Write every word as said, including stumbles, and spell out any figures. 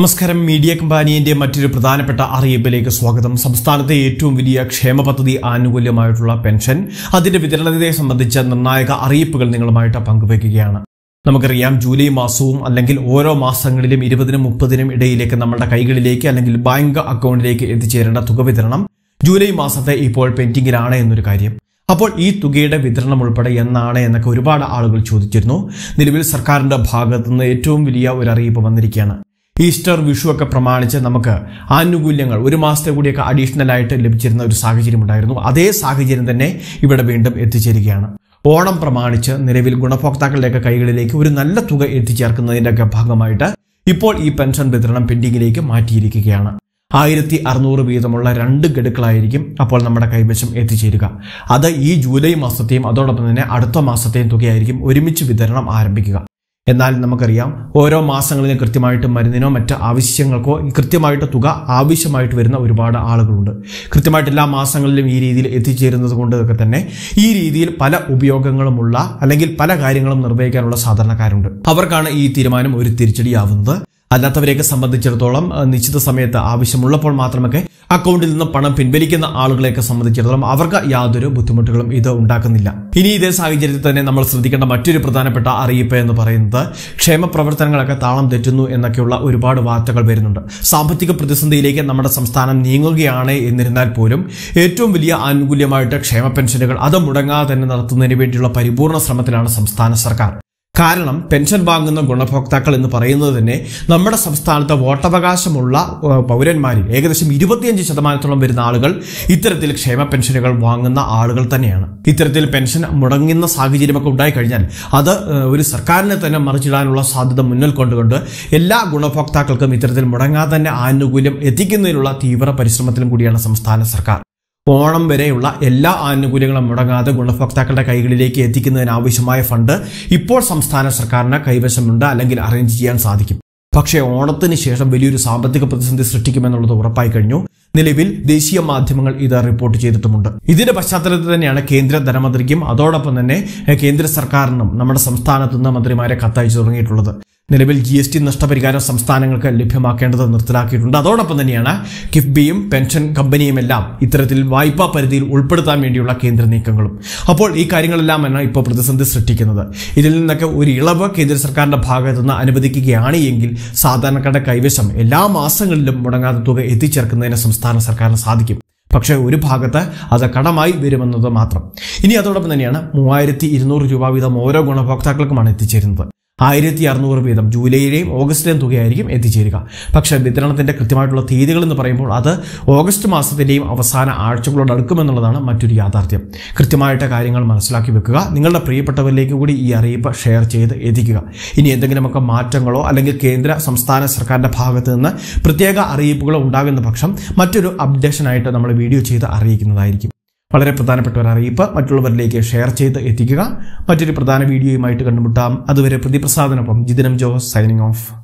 നമസ്കാരം മീഡിയ കമ്പാനിയന്റെ മറ്റൊരു പ്രധാനപ്പെട്ട അറിയിപ്പിലേക്ക് സ്വാഗതം. സംസ്ഥാനത്തെ ഏറ്റവും വലിയ ക്ഷേമ പദ്ധതി ആനുകൂല്യമായിട്ടുള്ള പെൻഷൻ അതിന്റെ വിതരണത്തെ സംബന്ധിച്ച നിർണായക അറിയിപ്പുകൾ നിങ്ങളുമായിട്ട് പങ്കുവയ്ക്കുകയാണ്. നമുക്കറിയാം, ജൂലൈ മാസവും അല്ലെങ്കിൽ ഓരോ മാസങ്ങളിലും ഇരുപതിനും മുപ്പതിനും ഇടയിലേക്ക് നമ്മുടെ കൈകളിലേക്ക് അല്ലെങ്കിൽ ബാങ്ക് അക്കൗണ്ടിലേക്ക് എത്തിച്ചേരേണ്ട തുക വിതരണം ജൂലൈ മാസത്തെ ഇപ്പോൾ പെൻഡിംഗിലാണ് എന്നൊരു കാര്യം. അപ്പോൾ ഈ തുകയുടെ വിതരണം ഉൾപ്പെടെ എന്നാണ് എന്നൊക്കെ ഒരുപാട് ആളുകൾ ചോദിച്ചിരുന്നു. നിലവിൽ സർക്കാരിന്റെ ഭാഗത്തുനിന്ന് ഏറ്റവും വലിയ ഒരു അറിയിപ്പ് വന്നിരിക്കുകയാണ്. ഈസ്റ്റർ, വിഷു ഒക്കെ പ്രമാണിച്ച് നമുക്ക് ആനുകൂല്യങ്ങൾ ഒരു മാസത്തെ കൂടിയൊക്കെ അഡീഷണൽ ആയിട്ട് ലഭിച്ചിരുന്ന ഒരു സാഹചര്യം ഉണ്ടായിരുന്നു. അതേ സാഹചര്യം തന്നെ ഇവിടെ വീണ്ടും എത്തിച്ചേരുകയാണ്. ഓണം പ്രമാണിച്ച് നിലവിൽ ഗുണഭോക്താക്കളുടെയൊക്കെ കൈകളിലേക്ക് ഒരു നല്ല തുക എത്തിച്ചേർക്കുന്നതിൻ്റെയൊക്കെ ഭാഗമായിട്ട് ഇപ്പോൾ ഈ പെൻഷൻ വിതരണം പെൻഡിങ്ങിലേക്ക് മാറ്റിയിരിക്കുകയാണ്. ആയിരത്തി അറുന്നൂറ് വീതമുള്ള രണ്ട് ഗഡുക്കളായിരിക്കും അപ്പോൾ നമ്മുടെ കൈവശം എത്തിച്ചേരുക. അത് ഈ ജൂലൈ മാസത്തെയും അതോടൊപ്പം തന്നെ അടുത്ത മാസത്തെയും തുകയായിരിക്കും ഒരുമിച്ച് വിതരണം ആരംഭിക്കുക. എന്നാൽ നമുക്കറിയാം, ഓരോ മാസങ്ങളിലും കൃത്യമായിട്ട് മരുന്നിനോ മറ്റ് ആവശ്യങ്ങൾക്കോ കൃത്യമായിട്ട് തുക ആവശ്യമായിട്ട് വരുന്ന ഒരുപാട് ആളുകളുണ്ട്. കൃത്യമായിട്ട് എല്ലാ മാസങ്ങളിലും ഈ രീതിയിൽ എത്തിച്ചേരുന്നത് കൊണ്ടൊക്കെ തന്നെ ഈ രീതിയിൽ പല ഉപയോഗങ്ങളുമുള്ള അല്ലെങ്കിൽ പല കാര്യങ്ങളും നിർവഹിക്കാനുള്ള സാധാരണക്കാരുണ്ട്. അവർക്കാണ് ഈ തീരുമാനം ഒരു തിരിച്ചടിയാവുന്നത്. അല്ലാത്തവരെയൊക്കെ സംബന്ധിച്ചിടത്തോളം നിശ്ചിത സമയത്ത് ആവശ്യമുള്ളപ്പോൾ മാത്രമൊക്കെ അക്കൗണ്ടിൽ നിന്ന് പണം പിൻവലിക്കുന്ന ആളുകളെയൊക്കെ സംബന്ധിച്ചിടത്തോളം അവർക്ക് യാതൊരു ബുദ്ധിമുട്ടുകളും ഇത് ഉണ്ടാക്കുന്നില്ല. ഇനി ഇതേ സാഹചര്യത്തിൽ തന്നെ നമ്മൾ ശ്രദ്ധിക്കേണ്ട മറ്റൊരു പ്രധാനപ്പെട്ട അറിയിപ്പ് എന്ന് പറയുന്നത്, ക്ഷേമ പ്രവർത്തനങ്ങളൊക്കെ താളം തെറ്റുന്നു എന്നൊക്കെയുള്ള ഒരുപാട് വാർത്തകൾ വരുന്നുണ്ട്. സാമ്പത്തിക പ്രതിസന്ധിയിലേക്ക് നമ്മുടെ സംസ്ഥാനം നീങ്ങുകയാണ്. എന്നിരുന്നാൽ പോലും ഏറ്റവും വലിയ ആനുകൂല്യമായിട്ട് ക്ഷേമ പെൻഷനുകൾ അത് മുടങ്ങാതെ തന്നെ നടത്തുന്നതിന് വേണ്ടിയുള്ള പരിപൂർണ ശ്രമത്തിലാണ് സംസ്ഥാന സർക്കാർ. കാരണം പെൻഷൻ വാങ്ങുന്ന ഗുണഭോക്താക്കൾ എന്ന് പറയുന്നത് തന്നെ നമ്മുടെ സംസ്ഥാനത്തെ വോട്ടവകാശമുള്ള പൗരന്മാരിൽ ഏകദേശം ഇരുപത്തിയഞ്ച് ശതമാനത്തോളം വരുന്ന ആളുകൾ ഇത്തരത്തിൽ ക്ഷേമ പെൻഷനുകൾ വാങ്ങുന്ന ആളുകൾ തന്നെയാണ്. ഇത്തരത്തിൽ പെൻഷൻ മുടങ്ങുന്ന സാഹചര്യമൊക്കെ ഉണ്ടായിക്കഴിഞ്ഞാൽ അത് ഒരു സർക്കാരിനെ തന്നെ മറിച്ചിടാനുള്ള സാധ്യത മുന്നിൽ കൊണ്ടുകൊണ്ട് എല്ലാ ഗുണഭോക്താക്കൾക്കും ഇത്തരത്തിൽ മുടങ്ങാതെ തന്നെ ആനുകൂല്യം എത്തിക്കുന്നതിനുള്ള തീവ്ര പരിശ്രമത്തിലും കൂടിയാണ് സംസ്ഥാന സർക്കാർ. ഓണം വരെയുള്ള എല്ലാ ആനുകൂല്യങ്ങളും മുടങ്ങാതെ ഗുണഭോക്താക്കളുടെ കൈകളിലേക്ക് എത്തിക്കുന്നതിനാവശ്യമായ ഫണ്ട് ഇപ്പോൾ സംസ്ഥാന സർക്കാരിന് കൈവശമുണ്ട് അല്ലെങ്കിൽ അറേഞ്ച് ചെയ്യാൻ സാധിക്കും. പക്ഷേ ഓണത്തിന് ശേഷം വലിയൊരു സാമ്പത്തിക പ്രതിസന്ധി സൃഷ്ടിക്കുമെന്നുള്ളത് ഉറപ്പായി കഴിഞ്ഞു. നിലവിൽ ദേശീയ മാധ്യമങ്ങൾ ഇത് റിപ്പോർട്ട് ചെയ്തിട്ടുമുണ്ട്. ഇതിന്റെ പശ്ചാത്തലത്തിൽ തന്നെയാണ് കേന്ദ്ര ധനമന്ത്രിക്കും അതോടൊപ്പം തന്നെ കേന്ദ്ര സർക്കാരിനും നമ്മുടെ സംസ്ഥാനത്തു നിന്ന് മന്ത്രിമാരെ കത്തയച്ചു തുടങ്ങിയിട്ടുള്ളത്. നിലവിൽ ജി എസ് ടി നഷ്ടപരിഹാരം സംസ്ഥാനങ്ങൾക്ക് ലഭ്യമാക്കേണ്ടത് നിർത്തലാക്കിയിട്ടുണ്ട്. അതോടൊപ്പം തന്നെയാണ് കിഫ്ബിയും പെൻഷൻ കമ്പനിയുമെല്ലാം ഇത്തരത്തിൽ വായ്പാ പരിധിയിൽ ഉൾപ്പെടുത്താൻ വേണ്ടിയുള്ള കേന്ദ്ര നീക്കങ്ങളും. അപ്പോൾ ഈ കാര്യങ്ങളെല്ലാമാണ് ഇപ്പോൾ പ്രതിസന്ധി സൃഷ്ടിക്കുന്നത്. ഇതിൽ നിന്നൊക്കെ ഒരു ഇളവ് കേന്ദ്ര സർക്കാരിന്റെ ഭാഗത്തു നിന്ന് അനുവദിക്കുകയാണ് എങ്കിൽ സാധാരണക്കാരുടെ കൈവശം എല്ലാ മാസങ്ങളിലും മുടങ്ങാത്ത തുക എത്തിച്ചേർക്കുന്നതിന് സംസ്ഥാന സർക്കാരിന് സാധിക്കും. പക്ഷേ ഒരു ഭാഗത്ത് അത് കടമായി വരുമെന്നത് മാത്രം. ഇനി അതോടൊപ്പം തന്നെയാണ് മൂവായിരത്തി ഇരുന്നൂറ് രൂപ വീതം ഓരോ ഗുണഭോക്താക്കൾക്കുമാണ് എത്തിച്ചേരുന്നത്. ആയിരത്തി അറുന്നൂറ് വീതം ജൂലൈയിലെയും ഓഗസ്റ്റിലെയും തുകയായിരിക്കും എത്തിച്ചേരുക. പക്ഷേ വിതരണത്തിന്റെ കൃത്യമായിട്ടുള്ള തീയതികൾ എന്ന് പറയുമ്പോൾ അത് ഓഗസ്റ്റ് മാസത്തിന്റെയും അവസാന ആഴ്ചകളോട് അടുക്കുമെന്നുള്ളതാണ് മറ്റൊരു യാഥാർത്ഥ്യം. കൃത്യമായിട്ട് കാര്യങ്ങൾ മനസ്സിലാക്കി വെക്കുക. നിങ്ങളുടെ പ്രിയപ്പെട്ടവരിലേക്ക് കൂടി ഈ അറിയിപ്പ് ഷെയർ ചെയ്ത് എത്തിക്കുക. ഇനി എന്തെങ്കിലുമൊക്കെ മാറ്റങ്ങളോ അല്ലെങ്കിൽ കേന്ദ്ര സംസ്ഥാന സർക്കാരിന്റെ ഭാഗത്ത് നിന്ന് പ്രത്യേക അറിയിപ്പുകളോ ഉണ്ടാകുന്ന പക്ഷം മറ്റൊരു അപ്ഡേഷനായിട്ട് നമ്മൾ വീഡിയോ ചെയ്ത് അറിയിക്കുന്നതായിരിക്കും. വളരെ പ്രധാനപ്പെട്ട ഒരു അറിയിപ്പ് മറ്റുള്ളവരിലേക്ക് ഷെയർ ചെയ്ത് എത്തിക്കുക. മറ്റൊരു പ്രധാന വീഡിയോയുമായിട്ട് കണ്ടുമുട്ടാം. അതുവരെ പ്രതിപ്രസാദനൊപ്പം ജിതിനം ജോസ് സൈനിങ് ഓഫ്.